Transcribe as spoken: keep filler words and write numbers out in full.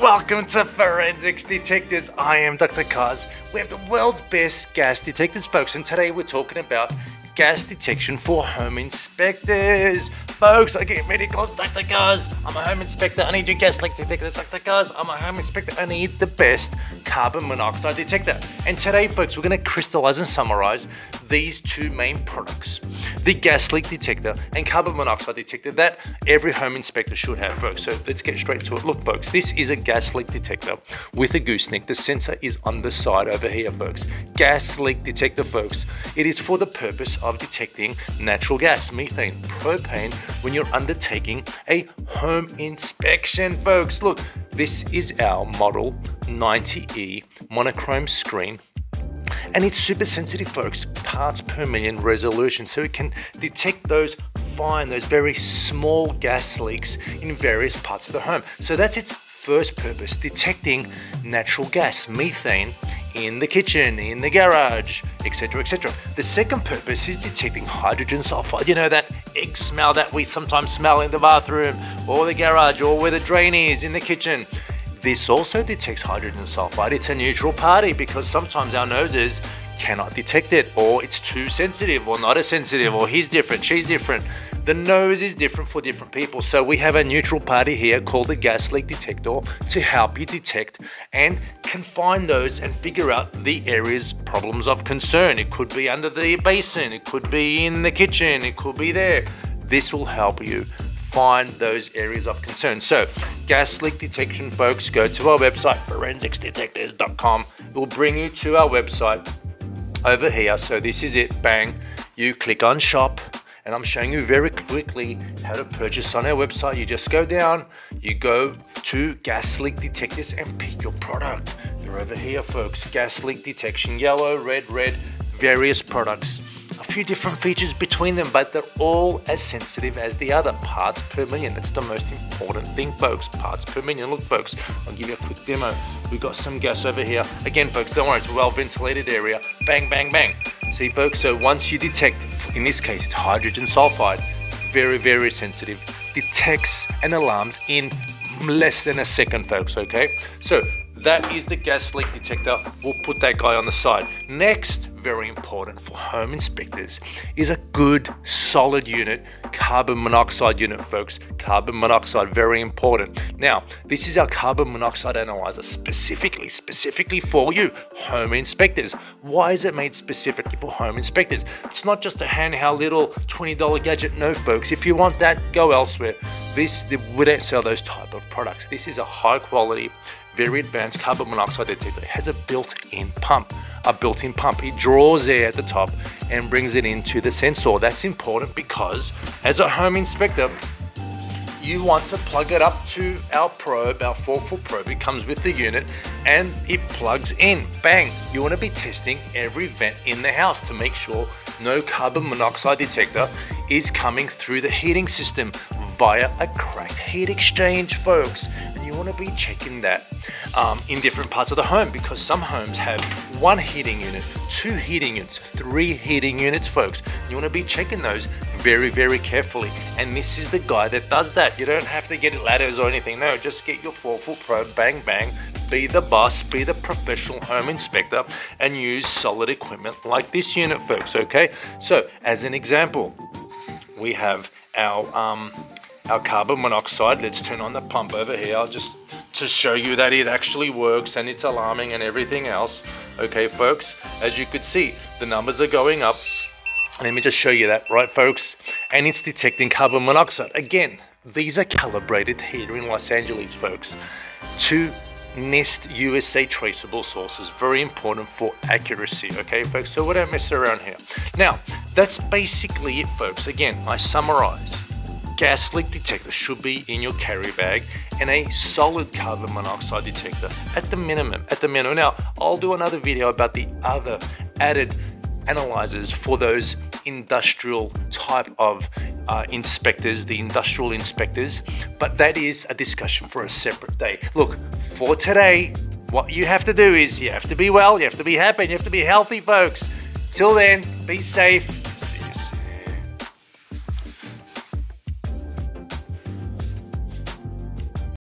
Welcome to Forensics Detectors. I am Doctor Koz. We have the world's best gas detectors, folks, and today we're talking about gas detection for home inspectors. Folks, I get medicals, Doctor Koz. I'm a home inspector. I need your gas leak detector, Doctor Koz. I'm a home inspector. I need the best carbon monoxide detector. And today, folks, we're going to crystallize and summarize these two main products: the gas leak detector and carbon monoxide detector that every home inspector should have, folks. So let's get straight to it. Look, folks, this is a gas leak detector with a gooseneck. The sensor is on the side over here, folks. Gas leak detector, folks. It is for the purpose of detecting natural gas, methane, propane, when you're undertaking a home inspection, folks. Look, this is our model ninety E monochrome screen. And it's super sensitive, folks, parts per million resolution. So it can detect those fine, those very small gas leaks in various parts of the home. So that's its first purpose, detecting natural gas, methane, in the kitchen, in the garage, et cetera, et cetera. The second purpose is detecting hydrogen sulfide. You know, that egg smell that we sometimes smell in the bathroom or the garage or where the drain is in the kitchen. This also detects hydrogen sulfide. It's a neutral party because sometimes our noses cannot detect it, or it's too sensitive, or not as sensitive, or he's different, she's different. The nose is different for different people. So we have a neutral party here called the gas leak detector to help you detect and confine those and figure out the areas, problems of concern. It could be under the basin, it could be in the kitchen, it could be there. This will help you find those areas of concern. So gas leak detection, folks, go to our website, forensics detectors dot com. It will bring you to our website over here. So this is it, bang. You click on shop, and I'm showing you very quickly how to purchase on our website. You just go down, you go to gas leak detectors and pick your product. They're over here, folks. Gas leak detection, yellow, red, red, various products. A few different features between them, but they're all as sensitive as the other. Parts per million, that's the most important thing, folks. Parts per million. Look, folks, I'll give you a quick demo. We've got some gas over here. Again, folks, don't worry, it's a well-ventilated area. Bang, bang, bang. See, folks, so once you detect, in this case, it's hydrogen sulfide, very, very sensitive, detects and alarms in less than a second, folks, okay? So that is the gas leak detector. We'll put that guy on the side. Next, very important for home inspectors, is a good solid unit, carbon monoxide unit, folks. Carbon monoxide, very important. Now, this is our carbon monoxide analyzer specifically, specifically for you, home inspectors. Why is it made specifically for home inspectors? It's not just a handheld little twenty dollar gadget. No, folks, if you want that, go elsewhere. This, we don't sell those type of products. This is a high quality, very advanced carbon monoxide detector. It has a built-in pump, a built-in pump. It draws air at the top and brings it into the sensor. That's important because as a home inspector, you want to plug it up to our probe, our four foot probe. It comes with the unit and it plugs in, bang. You want to be testing every vent in the house to make sure no carbon monoxide detector is coming through the heating system via a cracked heat exchange, folks. And you want to be checking that um, in different parts of the home, because some homes have one heating unit, two heating units, three heating units, folks. You want to be checking those very, very carefully. And this is the guy that does that. You don't have to get ladders or anything. No, just get your four foot probe, bang, bang. Be the boss, be the professional home inspector, and use solid equipment like this unit, folks, okay? So as an example, we have our... Um, Our carbon monoxide. Let's turn on the pump over here just to show you that it actually works and it's alarming and everything else. Okay, folks, as you could see, the numbers are going up. Let me just show you that, right, folks? And it's detecting carbon monoxide. Again, these are calibrated here in Los Angeles, folks, to NIST U S A traceable sources. Very important for accuracy, okay, folks? So we don't mess around here. Now, that's basically it, folks. Again, I summarize. Gas leak detector should be in your carry bag, and a solid carbon monoxide detector at the minimum, at the minimum. Now, I'll do another video about the other added analyzers for those industrial type of uh, inspectors, the industrial inspectors, but that is a discussion for a separate day. Look, for today, what you have to do is you have to be well, you have to be happy, you have to be healthy, folks. Till then, be safe.